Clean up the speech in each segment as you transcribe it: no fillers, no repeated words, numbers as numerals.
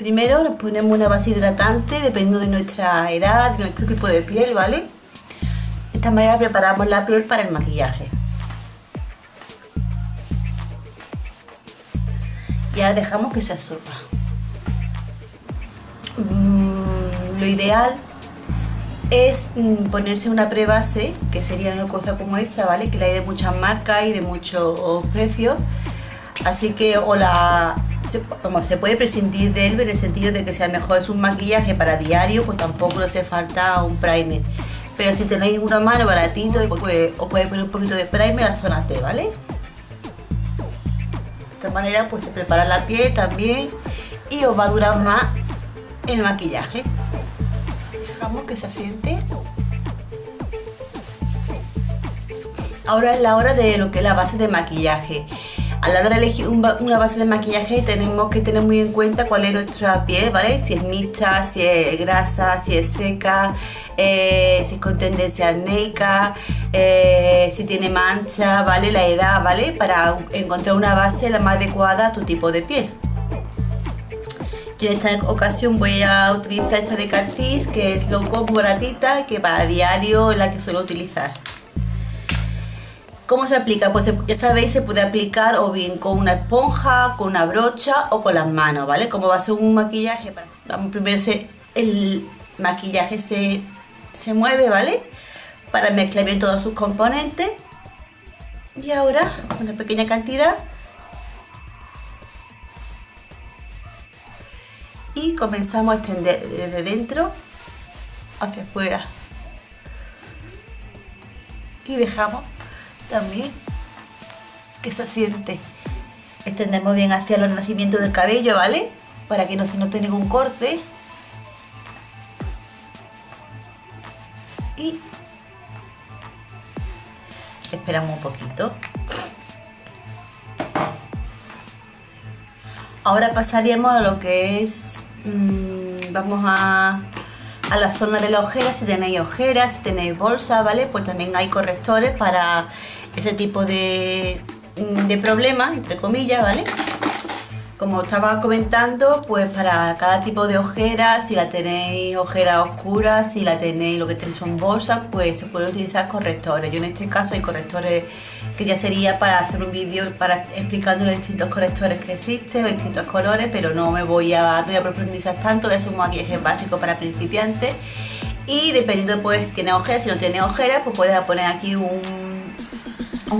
Primero nos ponemos una base hidratante, dependiendo de nuestra edad, de nuestro tipo de piel, ¿vale? De esta manera preparamos la piel para el maquillaje. Y ahora dejamos que se absorba. Lo ideal es ponerse una prebase, que sería una cosa como esta, ¿vale? Que la hay de muchas marcas y de muchos precios. Así que o la... se puede prescindir de él en el sentido de que si a lo mejor es un maquillaje para diario, pues tampoco le hace falta un primer. Pero si tenéis una mano baratito, pues, os podéis poner un poquito de primer a la zona T, ¿vale? De esta manera pues se prepara la piel también y os va a durar más el maquillaje. Dejamos que se asiente. Ahora es la hora de lo que es la base de maquillaje. A la hora de elegir una base de maquillaje tenemos que tener muy en cuenta cuál es nuestra piel, ¿vale? Si es mixta, si es grasa, si es seca, si es con tendencia acnéica, si tiene mancha, ¿vale? La edad, ¿vale? Para encontrar una base la más adecuada a tu tipo de piel. Yo en esta ocasión voy a utilizar esta de Catrice, que es low cost moratita, que para diario es la que suelo utilizar. ¿Cómo se aplica? Pues ya sabéis, se puede aplicar o bien con una esponja, con una brocha o con las manos, ¿vale? Como va a ser un maquillaje, primero el maquillaje se mueve, ¿vale? Para mezclar bien todos sus componentes. Y ahora, una pequeña cantidad. Y comenzamos a extender desde dentro hacia afuera. Y dejamos también que se asiente. Extendemos bien hacia los nacimientos del cabello, ¿vale? Para que no se note ningún corte. Y esperamos un poquito. Ahora pasaríamos a lo que es... vamos a la zona de la ojera. Si tenéis ojeras, si tenéis bolsa, ¿vale? Pues también hay correctores para ese tipo de problemas, entre comillas, ¿vale? Como estaba comentando, pues para cada tipo de ojera, si la tenéis ojera oscura, si la tenéis lo que tenéis son bolsas, pues se pueden utilizar correctores. Yo en este caso hay correctores que ya sería para hacer un vídeo para explicando los distintos correctores que existen, los distintos colores, pero no voy a profundizar tanto, es un maquillaje básico para principiantes. Y dependiendo pues si tiene ojeras, si no tiene ojeras, pues puedes poner aquí un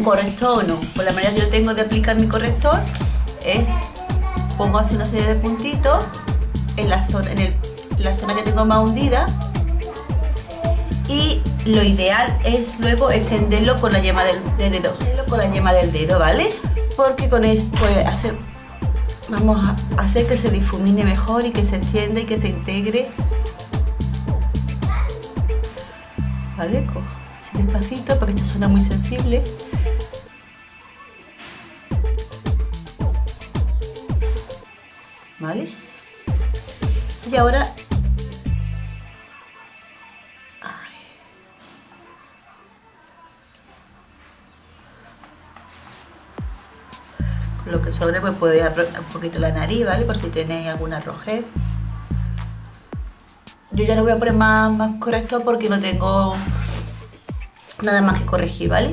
corrector o no. Pues la manera que yo tengo de aplicar mi corrector es... pongo así una serie de puntitos en la zona que tengo más hundida y lo ideal es luego extenderlo con la yema del dedo, ¿vale? Porque con esto pues, vamos a hacer que se difumine mejor y que se extienda y que se integre, ¿vale? Así despacito porque esta zona es muy sensible. ¿Vale? Y ahora... con lo que sobre pues podéis apretar un poquito la nariz, ¿vale? Por si tenéis alguna rojez. Yo ya no voy a poner más corrector porque no tengo nada más que corregir, ¿vale?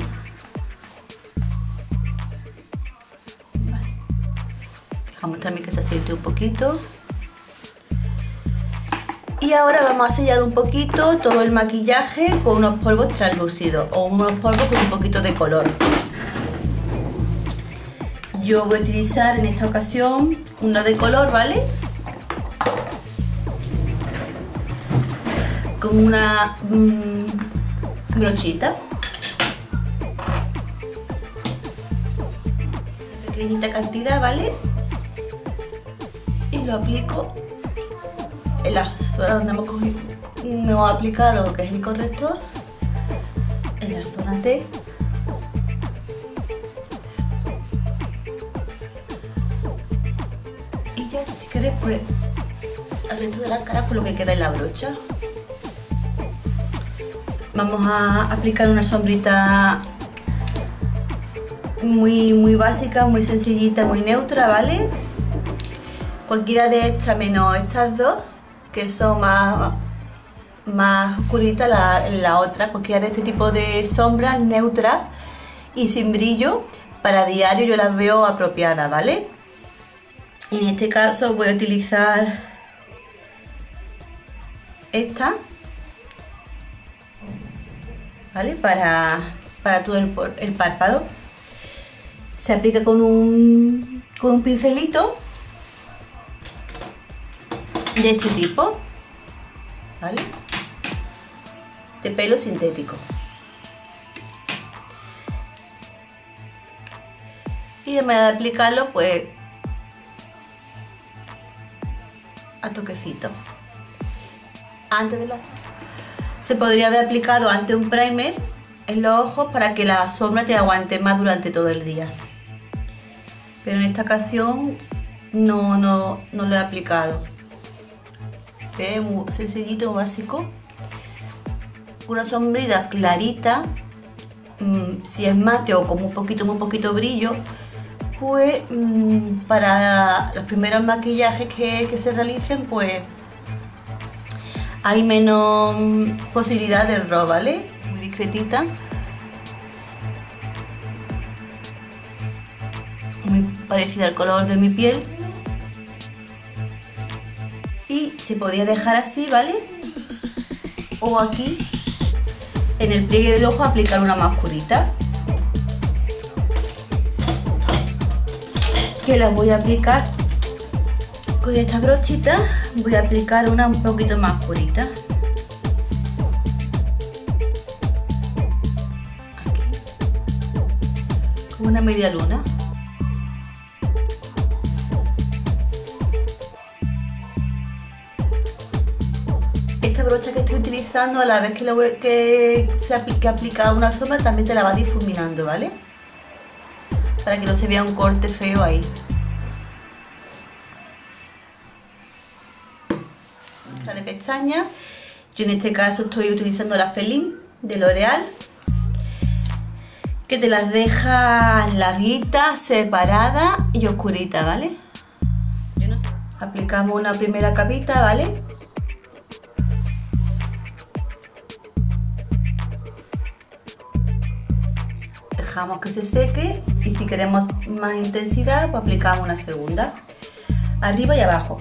Vamos también que se asiente un poquito. Y ahora vamos a sellar un poquito todo el maquillaje con unos polvos translúcidos o unos polvos con un poquito de color. Yo voy a utilizar en esta ocasión uno de color, ¿vale? Con una brochita. Una pequeñita cantidad, ¿vale? Lo aplico en la zona donde hemos aplicado lo que es el corrector, en la zona T, y ya si queréis pues al resto de la cara por lo que queda en la brocha. Vamos a aplicar una sombrita muy básica, muy sencillita, muy neutra, ¿vale? cualquiera de estas menos estas dos, que son más oscuritas, la otra, cualquiera de este tipo de sombras neutras y sin brillo, para diario yo las veo apropiadas, ¿vale? Y en este caso voy a utilizar esta, ¿vale? Para todo el párpado. Se aplica con un pincelito de este tipo, ¿vale? De pelo sintético. Y de manera de aplicarlo, pues a toquecito. Antes de las... Se podría haber aplicado antes un primer en los ojos para que la sombra te aguante más durante todo el día. Pero en esta ocasión no lo he aplicado. Es muy sencillito, básico. Una sombrilla clarita, si es mate o con muy poquito brillo, pues para los primeros maquillajes que se realicen, pues hay menos posibilidad de error, ¿vale? Muy discretita, muy parecida al color de mi piel. Y se podía dejar así, ¿vale? O aquí, en el pliegue del ojo, aplicar una más oscurita, que la voy a aplicar con esta brochita. Voy a aplicar una un poquito más oscurita. Aquí, como una media luna. Esta brocha que estoy utilizando, a la vez que aplica una sombra, también te la va difuminando, ¿vale? Para que no se vea un corte feo ahí. La de pestañas, yo en este caso estoy utilizando la Feline de L'Oréal, que te las deja larguitas, separadas y oscuritas, ¿vale? Yo no sé. Aplicamos una primera capita, ¿vale? Dejamos que se seque y si queremos más intensidad, pues aplicamos una segunda, arriba y abajo.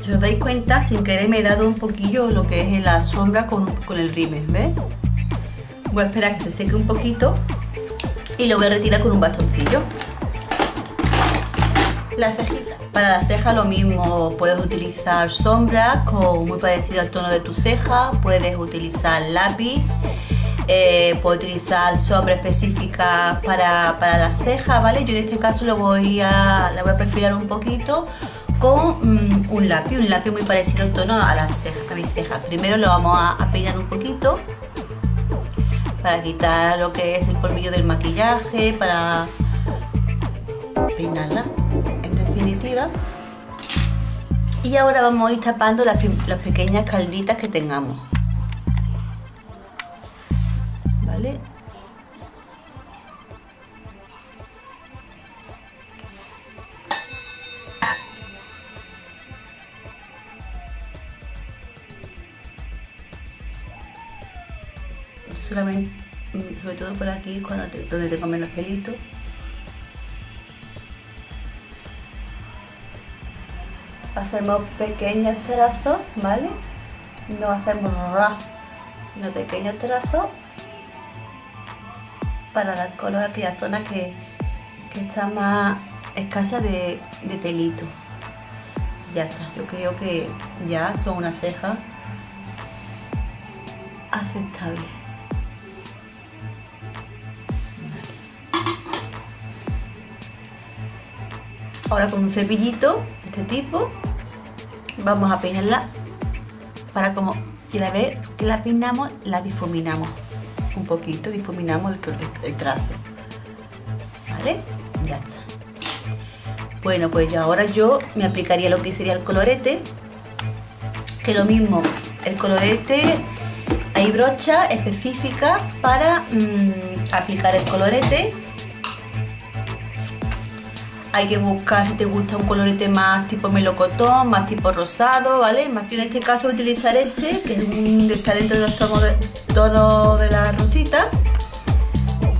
Si os dais cuenta, sin querer me he dado un poquillo lo que es en la sombra con el rímel, ¿ves? Voy a esperar a que se seque un poquito y lo voy a retirar con un bastoncillo. La cejita. Para la ceja lo mismo, puedes utilizar sombras con muy parecido al tono de tu ceja, puedes utilizar lápiz, puedes utilizar sombras específicas para la ceja, ¿vale? Yo en este caso la voy a perfilar un poquito con un lápiz muy parecido en tono a las cejas, a mis cejas. Primero lo vamos a peinar un poquito para quitar lo que es el polvillo del maquillaje, para peinarla en definitiva. Y ahora vamos a ir tapando las pequeñas calvitas que tengamos, ¿vale? Sobre todo por aquí, donde te comen los pelitos. Hacemos pequeños trazos, ¿vale? No hacemos ras, sino pequeños trazos para dar color a aquella zona que está más escasa de pelito. Ya está, yo creo que ya son unas cejas aceptables. Ahora con un cepillito de este tipo vamos a peinarla para como que la vez que la peinamos la difuminamos un poquito, difuminamos el trazo, ¿vale? Ya está. Bueno, pues ahora yo me aplicaría lo que sería el colorete, que lo mismo el colorete, hay brochas específicas para aplicar el colorete. Hay que buscar si te gusta un colorete más tipo melocotón, más tipo rosado, ¿vale? Más que en este caso utilizar este, que es está dentro de los tonos de la rosita.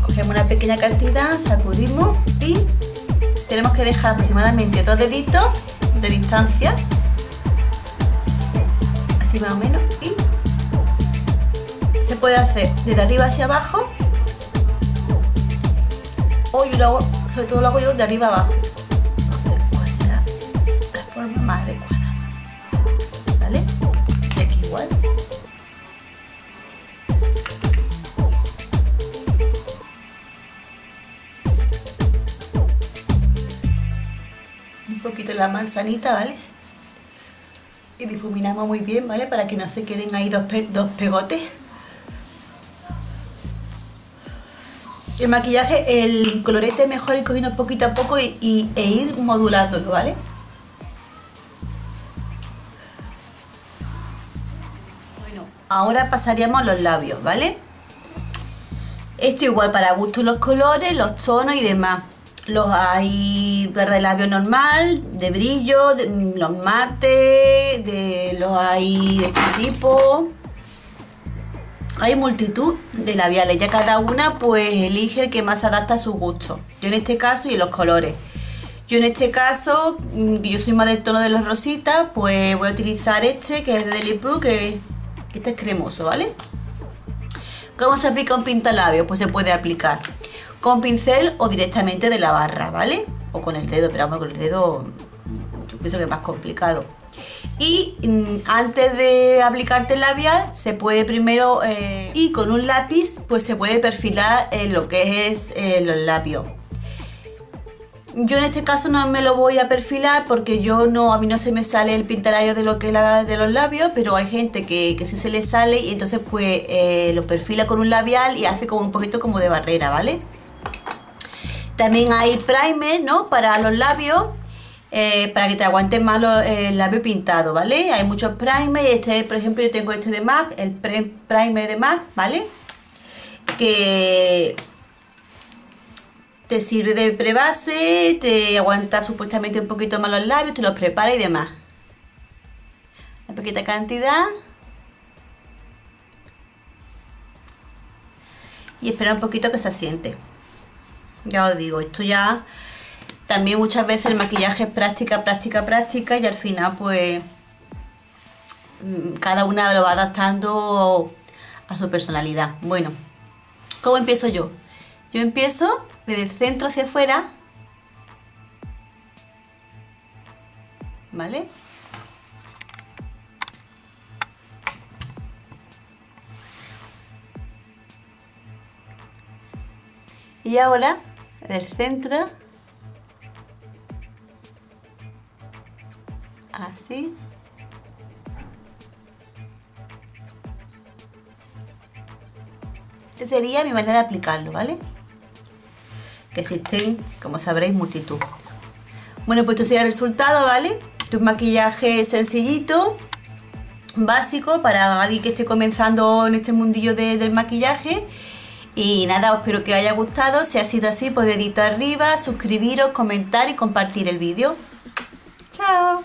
Cogemos una pequeña cantidad, sacudimos y tenemos que dejar aproximadamente 2 deditos de distancia, así más o menos, y se puede hacer desde arriba hacia abajo, o yo lo hago, sobre todo lo hago yo de arriba abajo, entonces pues la forma más adecuada, ¿vale? Y aquí igual. Un poquito la manzanita, ¿vale? Y difuminamos muy bien, ¿vale? Para que no se queden ahí dos pegotes. El maquillaje, el colorete mejor ir cogiendo poquito a poco e ir modulándolo, ¿vale? Bueno, ahora pasaríamos a los labios, ¿vale? Esto igual para gusto los colores, los tonos y demás. Los hay verde labio normal, de brillo, los mates, los hay de este tipo. Hay multitud de labiales, ya cada una pues elige el que más adapta a su gusto. Yo en este caso, y los colores. Yo en este caso, yo soy más del tono de los rositas, pues voy a utilizar este que es de Lip Brut, que este es cremoso, ¿vale? ¿Cómo se aplica un pintalabios? Pues se puede aplicar con pincel o directamente de la barra, ¿vale? O con el dedo, pero vamos, con el dedo yo pienso que es más complicado. Y antes de aplicarte el labial se puede primero y con un lápiz pues se puede perfilar lo que es los labios. Yo en este caso no me lo voy a perfilar porque yo no, a mí no se me sale el pintalabios de lo que es de los labios, pero hay gente que sí se le sale y entonces pues lo perfila con un labial y hace como un poquito como de barrera, ¿vale? También hay primer, ¿no? Para los labios, para que te aguanten más el labio pintado, ¿vale? Hay muchos primers, este, por ejemplo, yo tengo este de MAC, el primer de MAC, ¿vale? Que te sirve de prebase, te aguanta supuestamente un poquito más los labios, te los prepara y demás. Una pequeña cantidad. Y espera un poquito que se asiente. Ya os digo, esto ya también muchas veces el maquillaje es práctica y al final pues cada una lo va adaptando a su personalidad. Bueno, ¿cómo empiezo yo? Yo empiezo desde el centro hacia afuera, ¿vale? Y ahora del centro, así, esta sería mi manera de aplicarlo, ¿vale? Que existen, como sabréis, multitud. Bueno, pues esto sería el resultado, ¿vale? De un maquillaje sencillito, básico, para alguien que esté comenzando en este mundillo del maquillaje. Y nada, espero que os haya gustado. Si ha sido así, pues dedito arriba, suscribiros, comentar y compartir el vídeo. ¡Chao!